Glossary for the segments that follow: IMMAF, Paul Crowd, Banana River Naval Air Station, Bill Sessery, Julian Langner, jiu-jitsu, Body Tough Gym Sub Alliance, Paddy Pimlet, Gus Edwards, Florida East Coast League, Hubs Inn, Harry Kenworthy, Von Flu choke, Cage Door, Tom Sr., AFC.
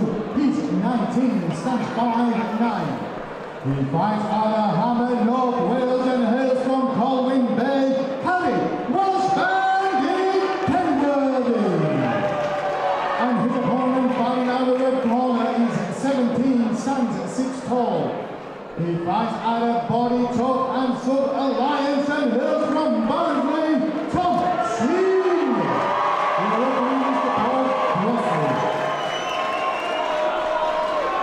to East 19, stand 5'9". He fights out of Hammer, North Wales and hails from Colwyn Bay, Harry Kenworthy. And his opponent fighting out of the corner is 17, stands 6'0". He fights out of Body Tough Gym Sub Alliance and hails from Barnsley, Tom Sr.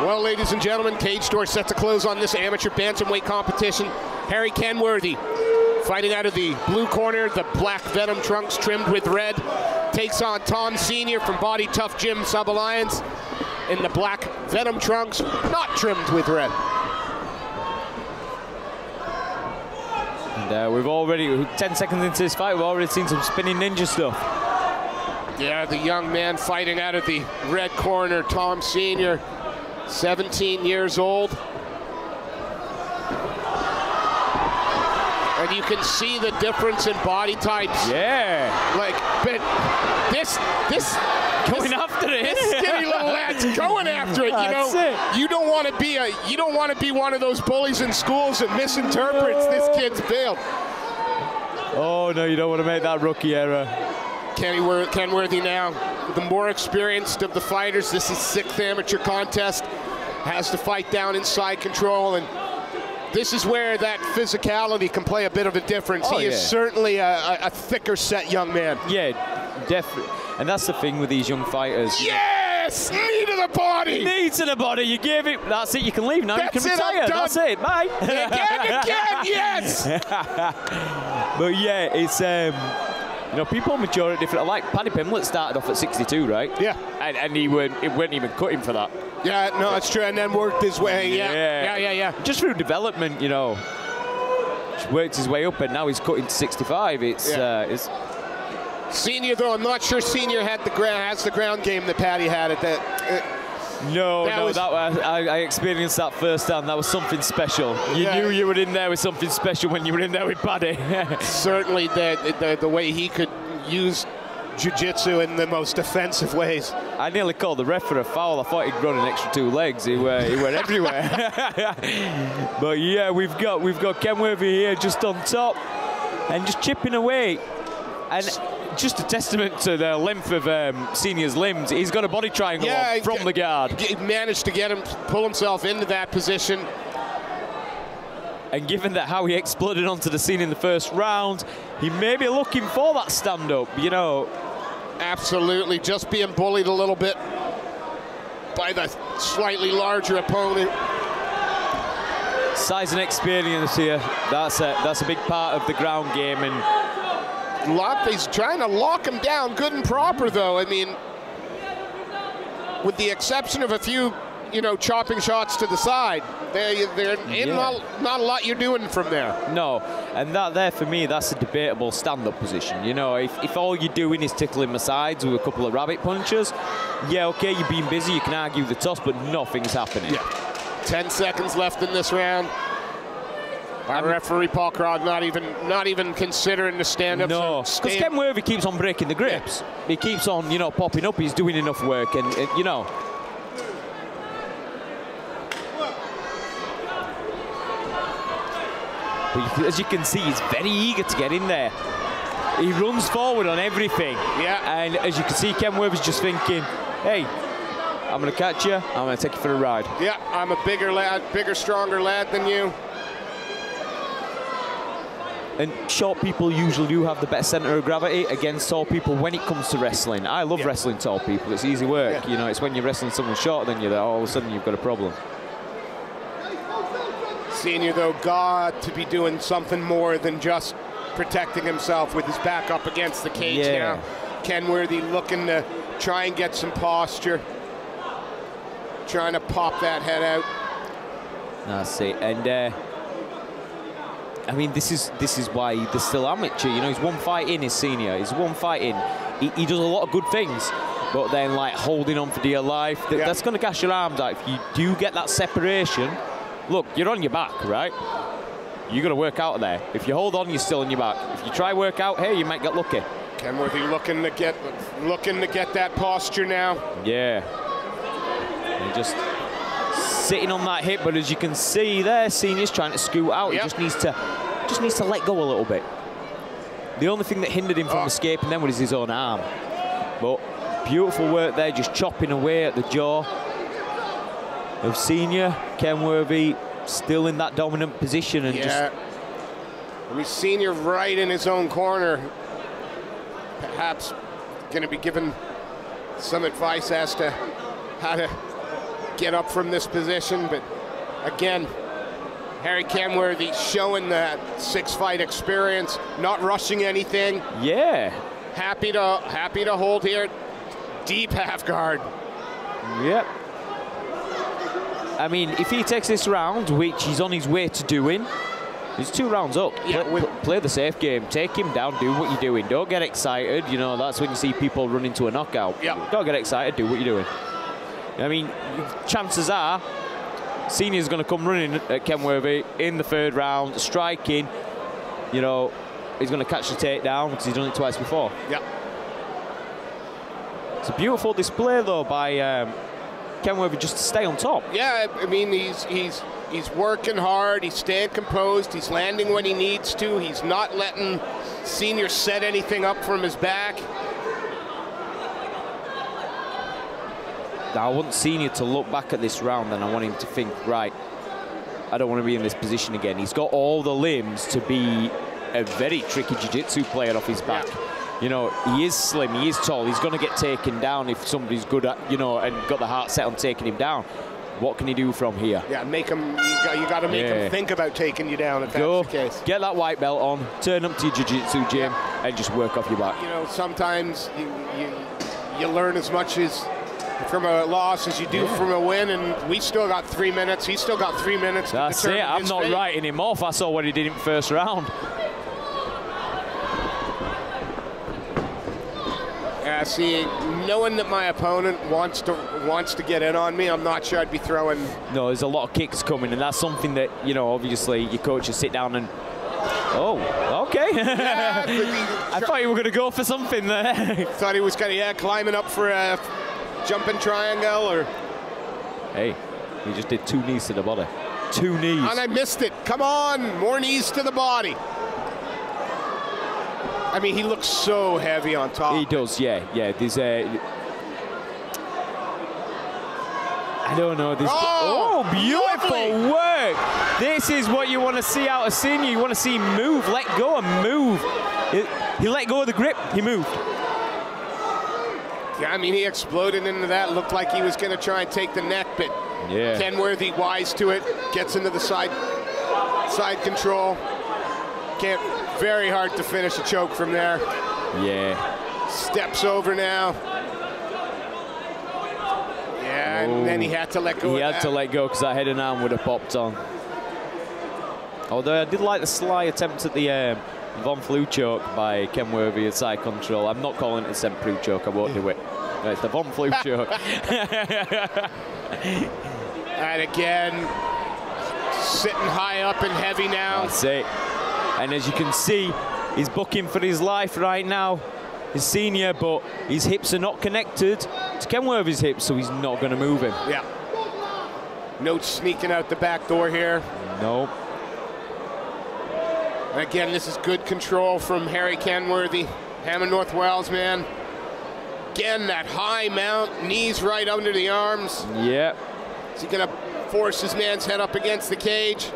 Well, ladies and gentlemen, Cage Door set to close on this amateur bantamweight competition. Harry Kenworthy, fighting out of the blue corner, the black Venom trunks trimmed with red, takes on Tom Sr. from Body Tough Gym Sub Alliance in the black Venom trunks, not trimmed with red. And we've already, 10 seconds into this fight, we've already seen some spinning ninja stuff. Yeah, the young man fighting out of the red corner, Tom Sr., 17 years old. And you can see the difference in body types. Yeah. Like, but this going after it. This skinny little lad's going after it, you know. That's it. You don't want to be one of those bullies in schools that misinterprets this kid's build. Oh no, you don't want to make that rookie error. Kenworthy now, the more experienced of the fighters. This is 6th amateur contest. Has to fight down inside control, and this is where that physicality can play a bit of a difference. Oh, he is certainly a thicker set young man. Yeah, definitely. And that's the thing with these young fighters. Yes! Knee to the body! Knee to the body, you gave it. That's it, you can leave now, you can retire. That's it, bye. Again, yes! But yeah, it's... You know, people mature at different. Like Paddy Pimlet started off at 62, right? Yeah. And it weren't even cutting for that. Yeah, no, that's true. And then worked his way. Yeah. Yeah. Just through development, you know. Just worked his way up, and now he's cutting to 65. It's Senior though. I'm not sure Senior had the ground game that Paddy had at that. No, I experienced that first time. That was something special. You knew you were in there with something special when you were in there with Paddy. Certainly the way he could use jiu-jitsu in the most offensive ways. I nearly called the ref for a foul. I thought he'd run an extra 2 legs. He went everywhere. But yeah, we've got Kenworthy here just on top and just chipping away. And just a testament to the length of Senior's limbs. He's got a body triangle on from the guard. He managed to pull himself into that position. And given that how he exploded onto the scene in the first round, he may be looking for that stand-up, you know. Absolutely, just being bullied a little bit by the slightly larger opponent. Size and experience here. That's a big part of the ground game. And he's trying to lock him down good and proper, though. I mean, with the exception of a few, you know, chopping shots to the side, not a lot you're doing from there. No, and that there, for me, that's a debatable stand-up position. You know, if all you're doing is tickling my sides with a couple of rabbit punches, yeah, okay, you're being busy, you can argue the toss, but nothing's happening. Yeah. 10 seconds left in this round. Our referee Paul Crowd not even considering the stand-up. No, because Kenworthy keeps on breaking the grips. Yeah. He keeps on, you know, popping up. He's doing enough work, and you know. But as you can see, he's very eager to get in there. He runs forward on everything. Yeah. And as you can see, Kenworthy's just thinking, hey, I'm going to catch you. I'm going to take you for a ride. Yeah, I'm a bigger lad, bigger, stronger lad than you. And short people usually do have the better center of gravity against tall people when it comes to wrestling. I love wrestling tall people. It's easy work. Yeah. You know, it's when you're wrestling someone shorter than you that all of a sudden you've got a problem. Senior, though, got to be doing something more than just protecting himself with his back up against the cage now. Kenworthy looking to try and get some posture. Trying to pop that head out. That's it. And... I mean, this is why they're still amateur. You know, he's one fight in, his Senior. He's one fight in. He does a lot of good things, but then, like, holding on for dear life, that's going to gash your arms out. If you do get that separation, look, you're on your back, right? You've got to work out of there. If you hold on, you're still on your back. If you try work out, hey, you might get lucky. Kenworthy looking to get that posture now. Yeah. And just sitting on that hip, but as you can see there, Senior's trying to scoot out. Yep. He just needs to let go a little bit. The only thing that hindered him from escaping then was his own arm. But beautiful work there, just chopping away at the jaw of Senior. Kenworthy still in that dominant position and just... I mean, Senior right in his own corner. Perhaps going to be given some advice as to how to get up from this position, but again, Harry Kenworthy showing that six-fight experience, not rushing anything. Yeah. Happy to hold here. Deep half guard. Yep. I mean, if he takes this round, which he's on his way to doing, he's 2 rounds up. Yeah, play the safe game. Take him down, do what you're doing. Don't get excited. You know, that's when you see people run into a knockout. Yeah. Don't get excited, do what you're doing. I mean, chances are, Senior's going to come running at Kenworthy in the 3rd round, striking. You know, he's going to catch the takedown because he's done it twice before. Yeah. It's a beautiful display, though, by Kenworthy just to stay on top. Yeah, I mean, he's working hard. He's staying composed. He's landing when he needs to. He's not letting Senior set anything up from his back. I want Senior to look back at this round and I want him to think, right, I don't want to be in this position again. He's got all the limbs to be a very tricky jiu-jitsu player off his back. You know, he is slim, he is tall, he's going to get taken down if somebody's good at, you know, and got the heart set on taking him down. What can he do from here? Yeah, make him, you got to make him think about taking you down if that's the case. Get that white belt on, turn up to your jiu-jitsu gym and just work off your back. You know, sometimes you learn as much as from a loss as you do from a win, and we still got 3 minutes. He's still got 3 minutes. That's it. I'm not writing him off. I saw what he did in the 1st round. Yeah, see, knowing that my opponent wants to get in on me, I'm not sure I'd be throwing. No, there's a lot of kicks coming, and that's something that, you know, obviously your coaches sit down and. Oh, okay. Yeah, I thought you were going to go for something there. Thought he was kind of climbing up for a. Jumping triangle or... Hey, he just did 2 knees to the body. 2 knees. And I missed it. Come on, more knees to the body. I mean, he looks so heavy on top. He does, yeah. There's a... I don't know. Oh, beautiful work. This is what you want to see out of Senior. You want to see him move, let go and move. He let go of the grip, he moved. Yeah, I mean, he exploded into that. Looked like he was going to try and take the neck, but Kenworthy wise to it. Gets into the side control. Can't. Very hard to finish a choke from there. Yeah. Steps over now. Yeah, and then he had to let go. He had to let go because that head and arm would have popped on. Although I did like the sly attempt at the. Von Flu choke by Kenworthy at side control. I'm not calling it a Senpru choke, I won't do it. No, it's the Von Flu choke. And again, sitting high up and heavy now. That's it. And as you can see, he's booking for his life right now. He's Senior, but his hips are not connected to Kenworthy's hips, so he's not going to move him. Yeah. No sneaking out the back door here. Nope. Again, this is good control from Harry Kenworthy, Hammond, North Wales man. Again, that high mount, knees right under the arms. Yeah. Is he going to force his man's head up against the cage?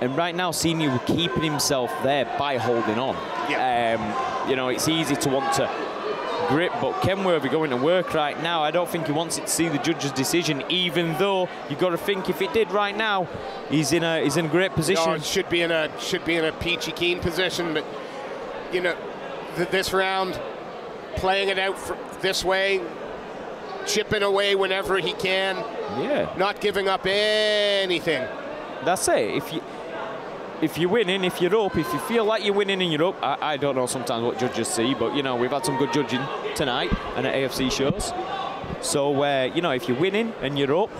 And right now, Senior keeping himself there by holding on. Yeah. You know, it's easy to want to grip, but Kenworthy going to work right now. I don't think he wants it to see the judge's decision, even though you've got to think if it did right now, he's in a great position. No, should be in a peachy keen position, but you know, this round, playing it out this way, chipping away whenever he can. Yeah. Not giving up anything. That's it. If you're winning, if you're up, if you feel like you're winning and you're up, I don't know sometimes what judges see, but, you know, we've had some good judging tonight and at AFC shows. So, you know, if you're winning and you're up,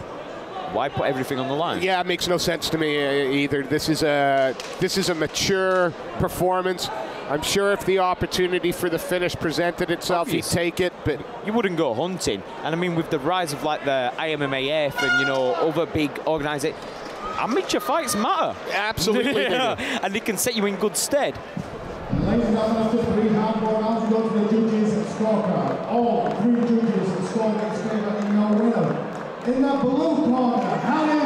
why put everything on the line? Yeah, it makes no sense to me either. This is a mature performance. I'm sure if the opportunity for the finish presented itself, obviously, he'd take it, but you wouldn't go hunting. And I mean, with the rise of like the IMMAF and, you know, other big organizations, amateur fights matter. Absolutely. Yeah. They do. And they can set you in good stead. Ladies and gentlemen, after 3 and a half more rounds, we go to the judges' scorecard. All 3 judges scored in favor in our winner. In the blue corner, Harry